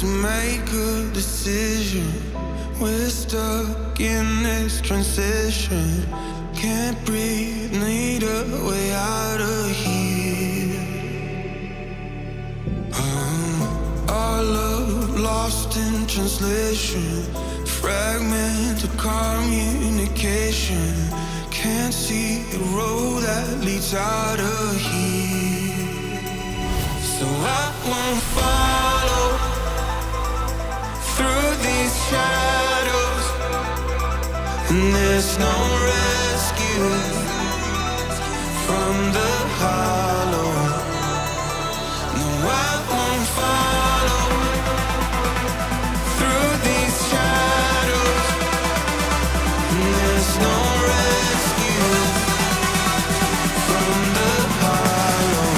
to make a decision. We're stuck in this transition. Can't breathe, need a way out of here. Our love lost in translation. Fragmented communication. Can't see the road that leads out of here. So I won't follow through these shadows, and there's no rescue from the hollow. No, I won't follow through these shadows, and there's no rescue from the hollow.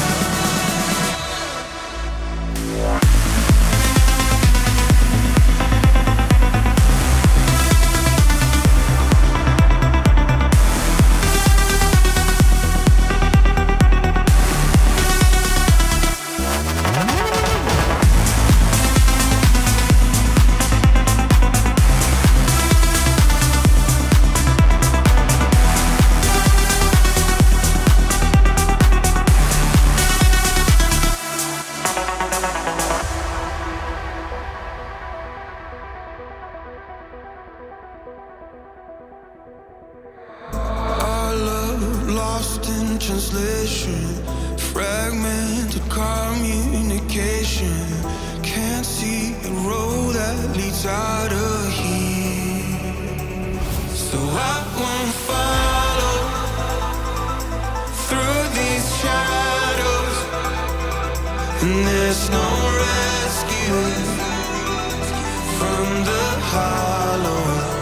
From the hollow.